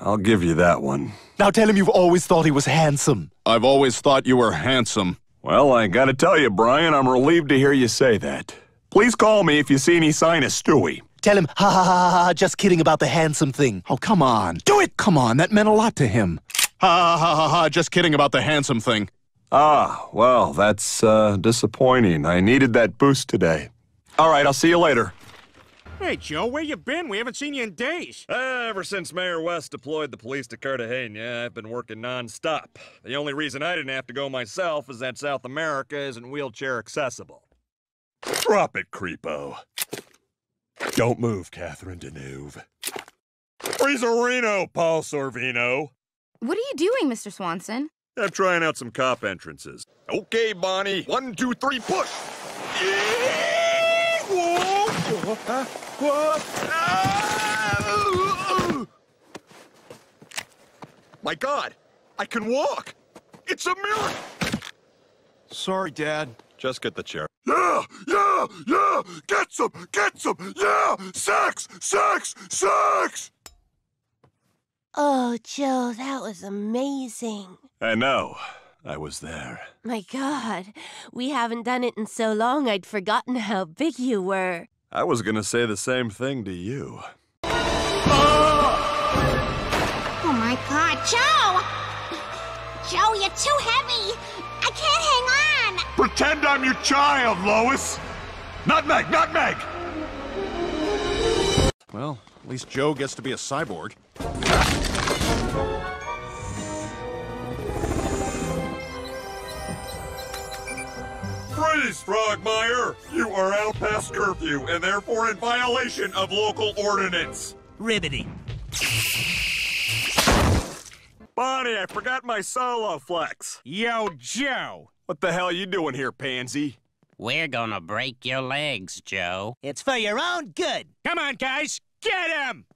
I'll give you that one. Now tell him you've always thought he was handsome. I've always thought you were handsome. Well, I gotta tell you, Brian, I'm relieved to hear you say that. Please call me if you see any sign of Stewie. Tell him, ha ha ha ha, just kidding about the handsome thing. Oh, come on. Do it! Come on, that meant a lot to him. Ha ha ha ha ha, just kidding about the handsome thing. Ah, well, that's disappointing. I needed that boost today. All right, I'll see you later. Hey, Joe, where you been? We haven't seen you in days. Ever since Mayor West deployed the police to Cartagena, I've been working non-stop. The only reason I didn't have to go myself is that South America isn't wheelchair accessible. Drop it, creepo. Don't move, Catherine Deneuve. Freezerino, Paul Sorvino. What are you doing, Mr. Swanson? I'm trying out some cop entrances. Okay, Bonnie. 1, 2, 3, push! Yeah! Whoa! Whoa! Huh? Whoa! Ah! My God! I can walk! It's a miracle! Sorry, Dad. Just get the chair. Yeah! Yeah! Yeah! Get some! Get some! Yeah! Sex! Sex! Sex! Oh, Joe, that was amazing. I know. I was there. My God. We haven't done it in so long I'd forgotten how big you were. I was gonna say the same thing to you. Ah! Oh, my God. Joe! Joe, you're too heavy! I can't hang on! Pretend I'm your child, Lois! Not Meg! Not Meg! Well, at least Joe gets to be a cyborg. Free Please, Frogmire, you are out past curfew and therefore in violation of local ordinance. Ribbity. Bonnie, I forgot my solo flex. Yo, Joe. What the hell are you doing here, Pansy? We're gonna break your legs, Joe. It's for your own good. Come on, guys, get him!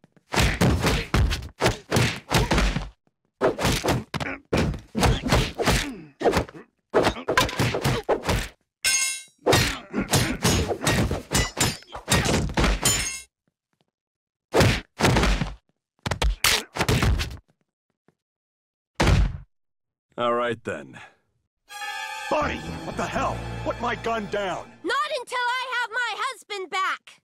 All right, then. Buddy, what the hell? Put my gun down. Not until I have my husband back.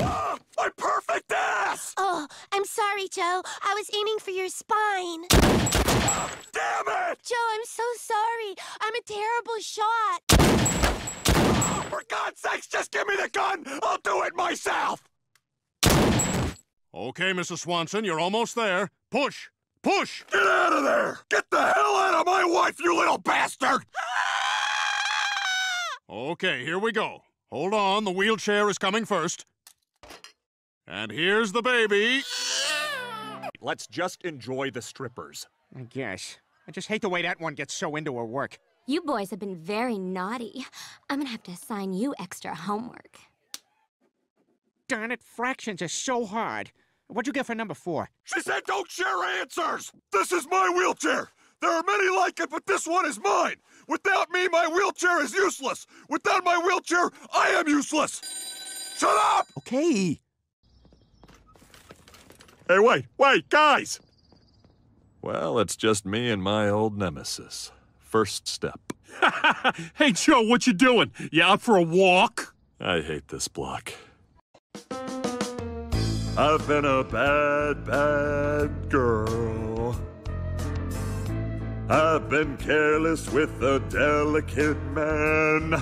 Oh, my perfect ass! Oh, I'm sorry, Joe. I was aiming for your spine. Oh, damn it! Joe, I'm so sorry. I'm a terrible shot. Oh, for God's sakes, just give me the gun. I'll do it myself. Okay, Mrs. Swanson, you're almost there. Push. Push! Get out of there! Get the hell out of my wife, you little bastard! Okay, here we go. Hold on, the wheelchair is coming first. And here's the baby. Let's just enjoy the strippers. I guess. I just hate the way that one gets so into her work. You boys have been very naughty. I'm gonna have to assign you extra homework. Darn it, fractions are so hard. What'd you get for number 4? She said don't share answers! This is my wheelchair! There are many like it, but this one is mine! Without me, my wheelchair is useless! Without my wheelchair, I am useless! Shut up! Okay. Hey, wait, guys! Well, it's just me and my old nemesis. First step. Hey, Joe, what you doing? You out for a walk? I hate this block. I've been a bad, bad girl. I've been careless with a delicate man.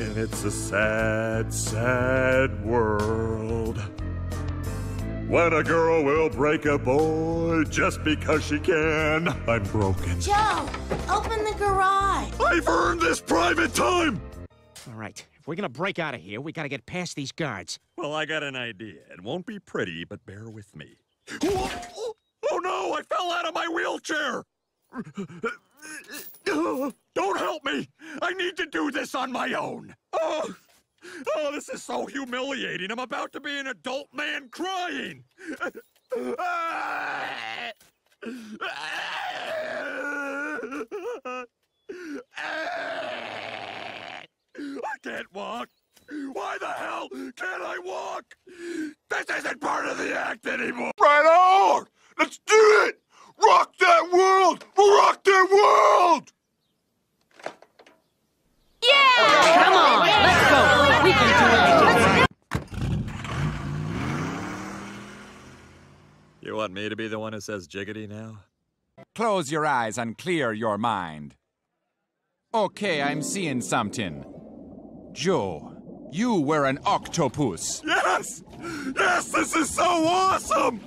And it's a sad, sad world. When a girl will break a boy just because she can. I'm broken. Joe, open the garage. I've earned this private time. All right. If we're gonna break out of here, we gotta get past these guards. Well, I got an idea. It won't be pretty, but bear with me. Oh no, I fell out of my wheelchair! Don't help me! I need to do this on my own! Oh, this is so humiliating. I'm about to be an adult man crying! I can't walk! Why the hell can't I walk? This isn't part of the act anymore! Right on! Let's do it! Rock that world! Rock that world! Yeah! Come on! Yeah. Let's go! We can do it! You want me to be the one who says jiggity now? Close your eyes and clear your mind. Okay, I'm seeing something. Joe, you were an octopus. Yes! Yes, this is so awesome!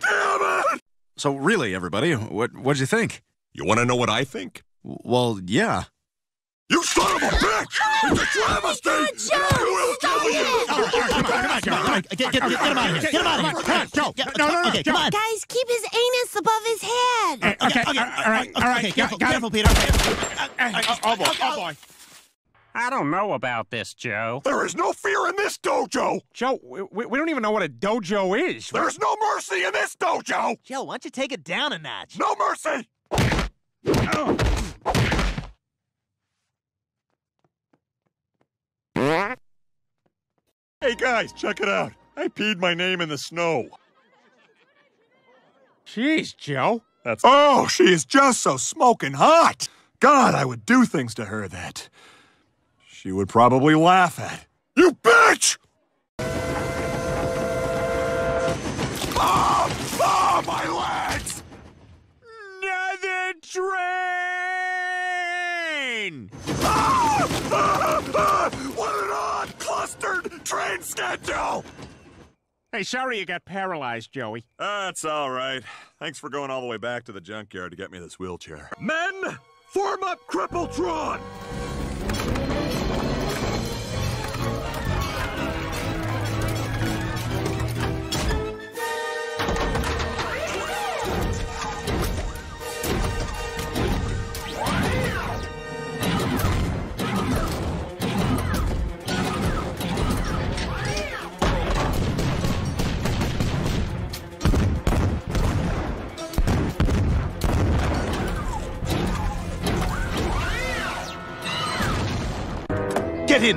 Damn it! So really, everybody, what'd you think? You want to know what I think? Well, yeah. You son of a bitch! It's a travesty! I will kill you! Come on, get him out of here! Get him out of here! Come on, Joe! No, come on! Guys, keep his anus above his head! Okay, all right. Careful, Peter. Oh, boy. I don't know about this, Joe. There is no fear in this dojo! Joe, we don't even know what a dojo is. There's no mercy in this dojo! Joe, why don't you take it down a notch? No mercy! Hey, guys, check it out. I peed my name in the snow. Jeez, Joe. Oh, she is just so smoking hot! God, I would do things to her that... she would probably laugh at. You bitch! Oh, my legs! Another train! What an odd clustered train schedule! Hey, sorry you got paralyzed, Joey. That's all right. Thanks for going all the way back to the junkyard to get me this wheelchair. Men, form up Crippletron! Get in!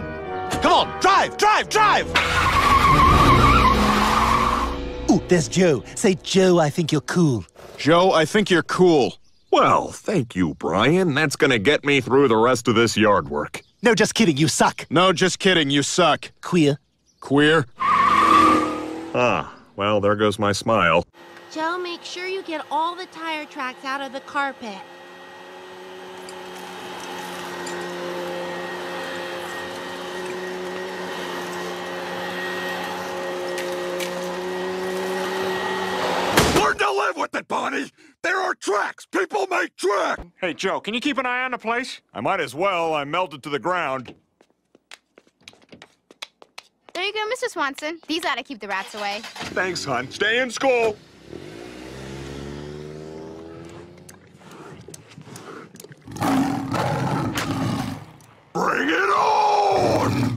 Come on, drive, drive, drive! Ooh, there's Joe. Say, Joe, I think you're cool. Joe, I think you're cool. Well, thank you, Brian. That's gonna get me through the rest of this yard work. No, just kidding, you suck. No, just kidding, you suck. Queer. Queer? Ah, well, there goes my smile. Joe, make sure you get all the tire tracks out of the carpet. To live with it, Bonnie! There are tracks! People make tracks! Hey, Joe, can you keep an eye on the place? I might as well. I melted to the ground. There you go, Mr. Swanson. These ought to keep the rats away. Thanks, hon. Stay in school! Bring it on!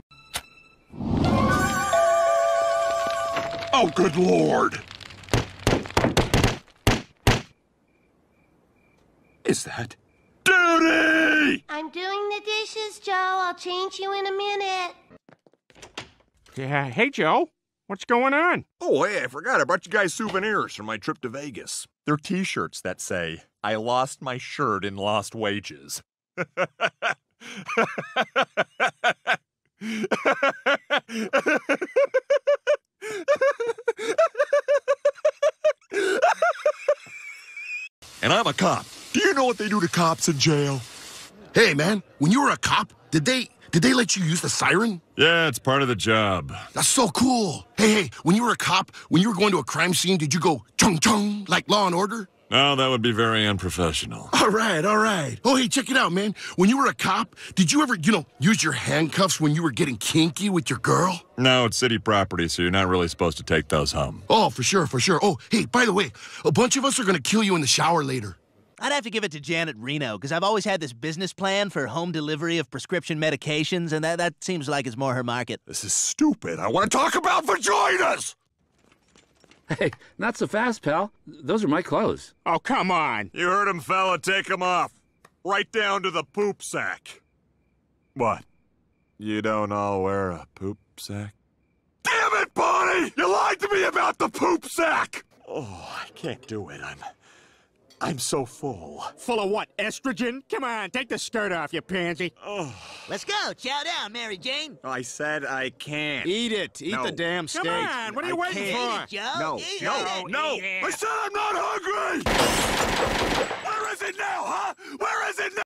Oh, good Lord! Is that duty? I'm doing the dishes, Joe. I'll change you in a minute. Yeah, hey, Joe. What's going on? Oh, hey, I forgot. I brought you guys souvenirs from my trip to Vegas. They're T-shirts that say, I lost my shirt in lost wages. And I'm a cop. Do you know what they do to cops in jail? Hey, man, when you were a cop, did they let you use the siren? Yeah, it's part of the job. That's so cool. Hey, when you were a cop, when you were going to a crime scene, did you go chung-chung like Law and Order? No, that would be very unprofessional. All right, all right. Oh, hey, check it out, man. When you were a cop, did you ever, use your handcuffs when you were getting kinky with your girl? No, it's city property, so you're not really supposed to take those home. Oh, for sure, for sure. Oh, hey, by the way, a bunch of us are going to kill you in the shower later. I'd have to give it to Janet Reno, because I've always had this business plan for home delivery of prescription medications, and that seems like it's more her market. This is stupid. I want to talk about vaginas! Hey, not so fast, pal. Those are my clothes. Oh, come on. You heard him, fella. Take him off. Right down to the poop sack. What? You don't all wear a poop sack? Damn it, Bonnie! You lied to me about the poop sack! Oh, I can't do it. I'm so full. Full of what, estrogen? Come on, take the skirt off, you pansy. Oh. Let's go. Chow down, Mary Jane. I said I can't. Eat it. Eat the damn steak. Come on, what are you waiting for? Eat it, Joe. No, no, no. I said I'm not hungry!